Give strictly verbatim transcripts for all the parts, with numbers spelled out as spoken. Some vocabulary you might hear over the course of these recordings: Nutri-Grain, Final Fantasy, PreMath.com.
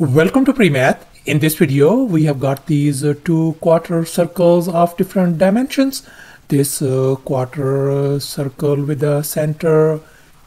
Welcome to PreMath. In this video we have got these uh, two quarter circles of different dimensions. This uh, quarter circle with the center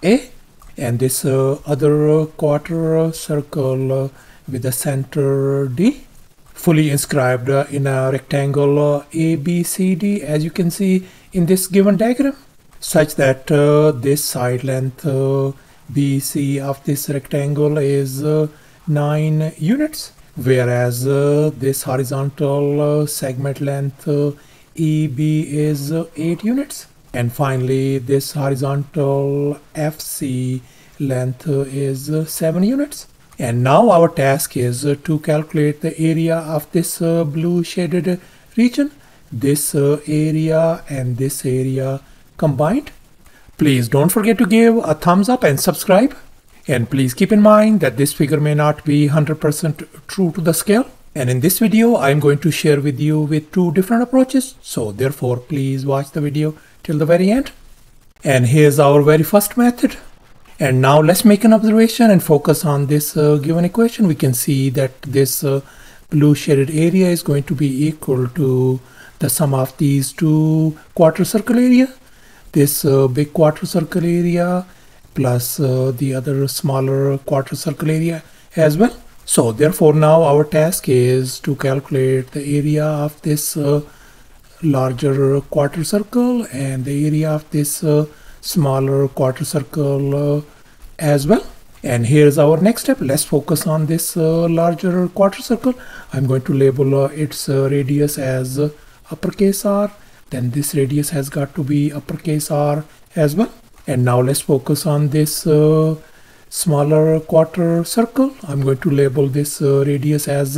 A and this uh, other quarter circle uh, with the center D, fully inscribed uh, in a rectangle uh, A B C D, as you can see in this given diagram, such that uh, this side length uh, B C of this rectangle is uh, nine units, whereas uh, this horizontal uh, segment length uh, E B is uh, eight units, and finally this horizontal F C length uh, is uh, seven units. And now our task is uh, to calculate the area of this uh, blue shaded region, this uh, area and this area combined. Please don't forget to give a thumbs up and subscribe. And please keep in mind that this figure may not be one hundred percent true to the scale. And in this video, I'm going to share with you with two different approaches. So therefore, please watch the video till the very end. And here's our very first method. And now let's make an observation and focus on this uh, given equation. We can see that this uh, blue shaded area is going to be equal to the sum of these two quarter circle area. This uh, big quarter circle area plus uh, the other smaller quarter circle area as well. So therefore now our task is to calculate the area of this uh, larger quarter circle and the area of this uh, smaller quarter circle uh, as well. And here's our next step. Let's focus on this uh, larger quarter circle. I'm going to label uh, its uh, radius as uh, uppercase R. Then this radius has got to be uppercase R as well. And now let's focus on this uh, smaller quarter circle. I'm going to label this uh, radius as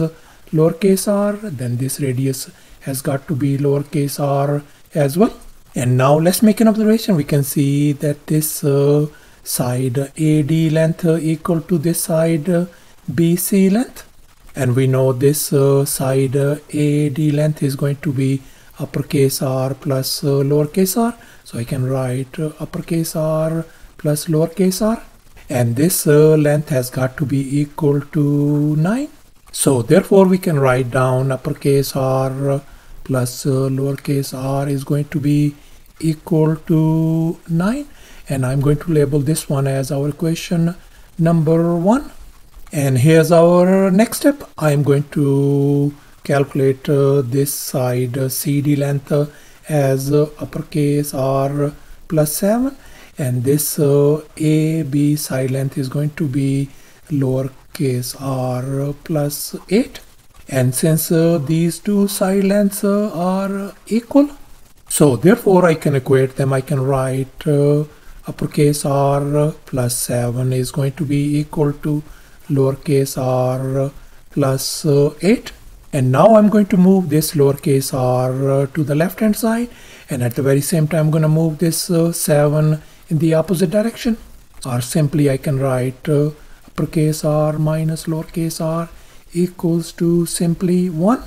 lowercase r. Then this radius has got to be lowercase r as well. And now let's make an observation. We can see that this uh, side A D length uh, equal to this side uh, B C length. And we know this uh, side uh, A D length is going to be uppercase r plus uh, lowercase r. So I can write uh, uppercase r plus lowercase r, and this uh, length has got to be equal to nine. So therefore we can write down uppercase r plus uh, lowercase r is going to be equal to nine, and I'm going to label this one as our equation number one. And here's our next step. I'm going to calculate uh, this side uh, C D length uh, as uh, uppercase R plus seven, and this uh, A B side length is going to be lowercase r plus eight. And since uh, these two side lengths uh, are equal, so therefore I can equate them. I can write uh, uppercase R plus seven is going to be equal to lowercase r plus uh, eight. And now I'm going to move this lowercase r uh, to the left hand side, and at the very same time I'm going to move this uh, seven in the opposite direction. Or simply I can write uh, uppercase r minus lowercase r equals to simply one.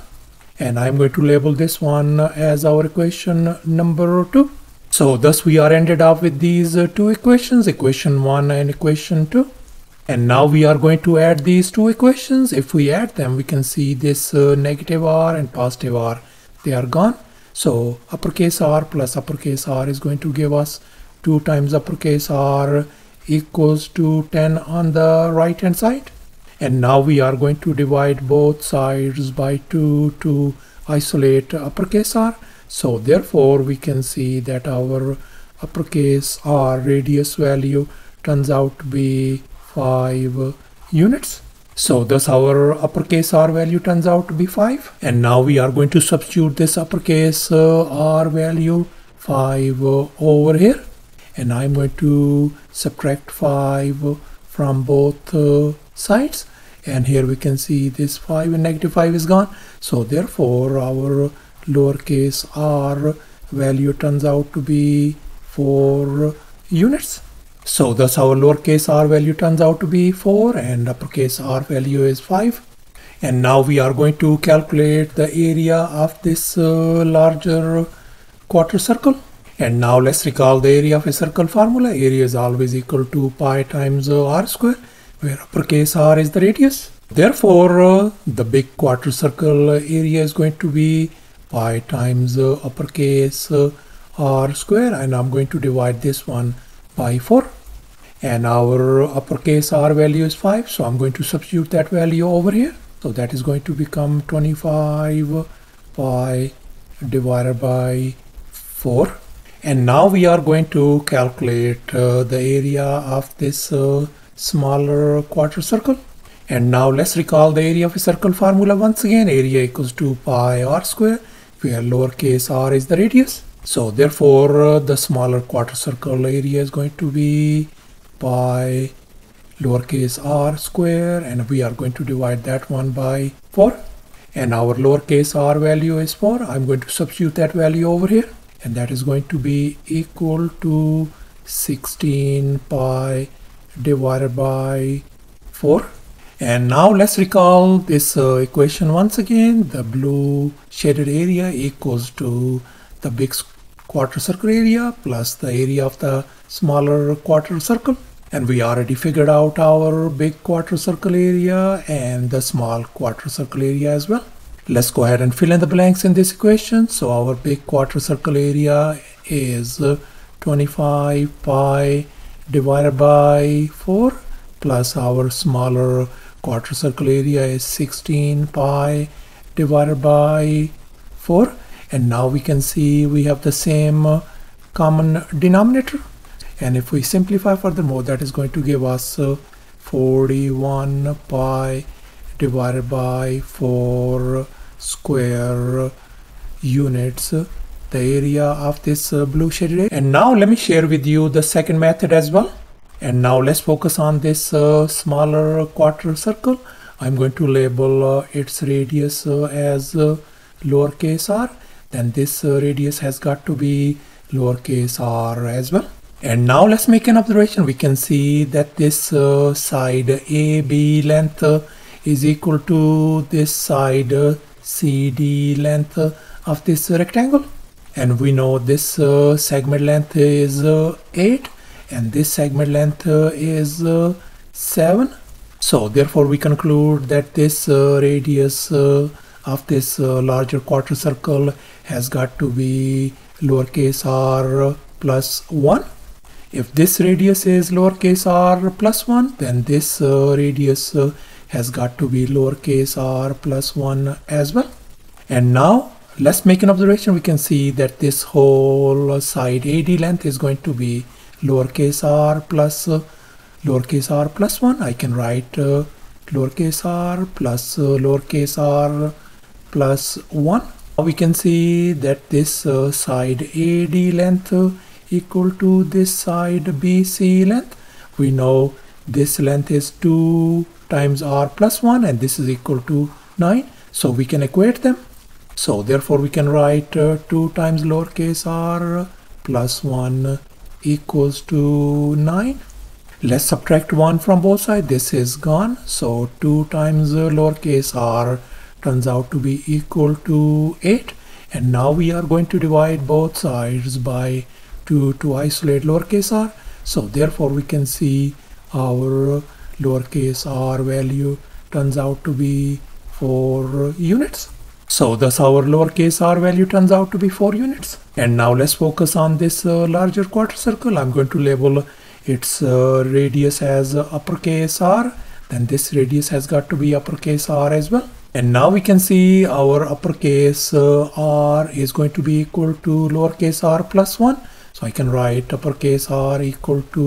And I'm going to label this one as our equation number two. So thus we are ended up with these uh, two equations, equation one and equation two. And now we are going to add these two equations. If we add them, we can see this uh, negative r and positive r, they are gone. So uppercase r plus uppercase r is going to give us two times uppercase r equals to ten on the right hand side. And now we are going to divide both sides by two to isolate uppercase r. So therefore we can see that our uppercase r radius value turns out to be five units. So thus our uppercase R value turns out to be five. And now we are going to substitute this uppercase uh, R value five uh, over here. And I'm going to subtract five from both uh, sides. And here we can see this five and negative five is gone. So therefore our lowercase r value turns out to be four units. So thus our lowercase r value turns out to be four and uppercase r value is five. And now we are going to calculate the area of this uh, larger quarter circle. And now let's recall the area of a circle formula. Area is always equal to pi times uh, r square, where uppercase r is the radius. Therefore, uh, the big quarter circle area is going to be pi times uh, uppercase uh, R square, and I'm going to divide this one by four. And our uppercase R value is five, so I'm going to substitute that value over here. So that is going to become twenty-five pi divided by four. And now we are going to calculate uh, the area of this uh, smaller quarter circle. And now let's recall the area of a circle formula once again. Area equals to pi r square, where lowercase r is the radius. So therefore, uh, the smaller quarter circle area is going to be pi lowercase r square, and we are going to divide that one by four, and our lowercase r value is four. I'm going to substitute that value over here, and that is going to be equal to sixteen pi divided by four. And now let's recall this uh, equation once again. The blue shaded area equals to the big quarter circle area plus the area of the smaller quarter circle. And we already figured out our big quarter circle area and the small quarter circle area as well. Let's go ahead and fill in the blanks in this equation. So our big quarter circle area is twenty-five pi divided by four, plus our smaller quarter circle area is sixteen pi divided by four. And now we can see we have the same common denominator. And if we simplify furthermore, that is going to give us uh, forty-one pi divided by four square units, uh, the area of this uh, blue shaded area. And now let me share with you the second method as well. And now let's focus on this uh, smaller quarter circle. I'm going to label uh, its radius uh, as uh, lowercase r. Then this uh, radius has got to be lowercase r as well. And now let's make an observation. We can see that this uh, side A B length uh, is equal to this side uh, C D length uh, of this rectangle. And we know this uh, segment length is uh, eight, and this segment length uh, is uh, seven. So therefore we conclude that this uh, radius uh, of this uh, larger quarter circle has got to be lowercase r plus one. If this radius is lowercase r plus one, then this uh, radius uh, has got to be lowercase r plus one as well. And now let's make an observation. We can see that this whole side A D length is going to be lowercase r plus uh, lowercase r plus one. I can write uh, lowercase r plus uh, lowercase r plus one. Now we can see that this uh, side A D length uh, equal to this side B C length. We know this length is two times r plus one, and this is equal to nine. So we can equate them. So therefore we can write uh, two times lowercase r plus one equals to nine. Let's subtract one from both sides. This is gone. So two times uh, lowercase r turns out to be equal to eight. And now we are going to divide both sides by To, to isolate lowercase r. So therefore we can see our lowercase r value turns out to be four units. So thus our lowercase r value turns out to be four units. And now let's focus on this uh, larger quarter circle. I'm going to label its uh, radius as uh, uppercase r. Then this radius has got to be uppercase r as well. And now we can see our uppercase uh, r is going to be equal to lowercase r plus one. So I can write uppercase r equal to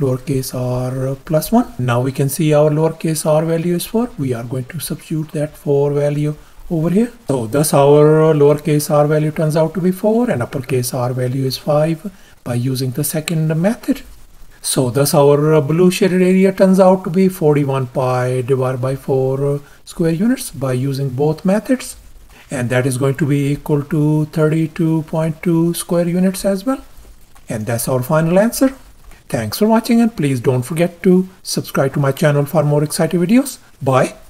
lowercase r plus one. Now we can see our lowercase r value is four. We are going to substitute that four value over here. So thus our lowercase r value turns out to be four, and uppercase r value is five by using the second method. So thus our blue shaded area turns out to be forty-one pi divided by four square units by using both methods. And that is going to be equal to thirty-two point two square units as well. And that's our final answer. Thanks for watching, and please don't forget to subscribe to my channel for more exciting videos. Bye.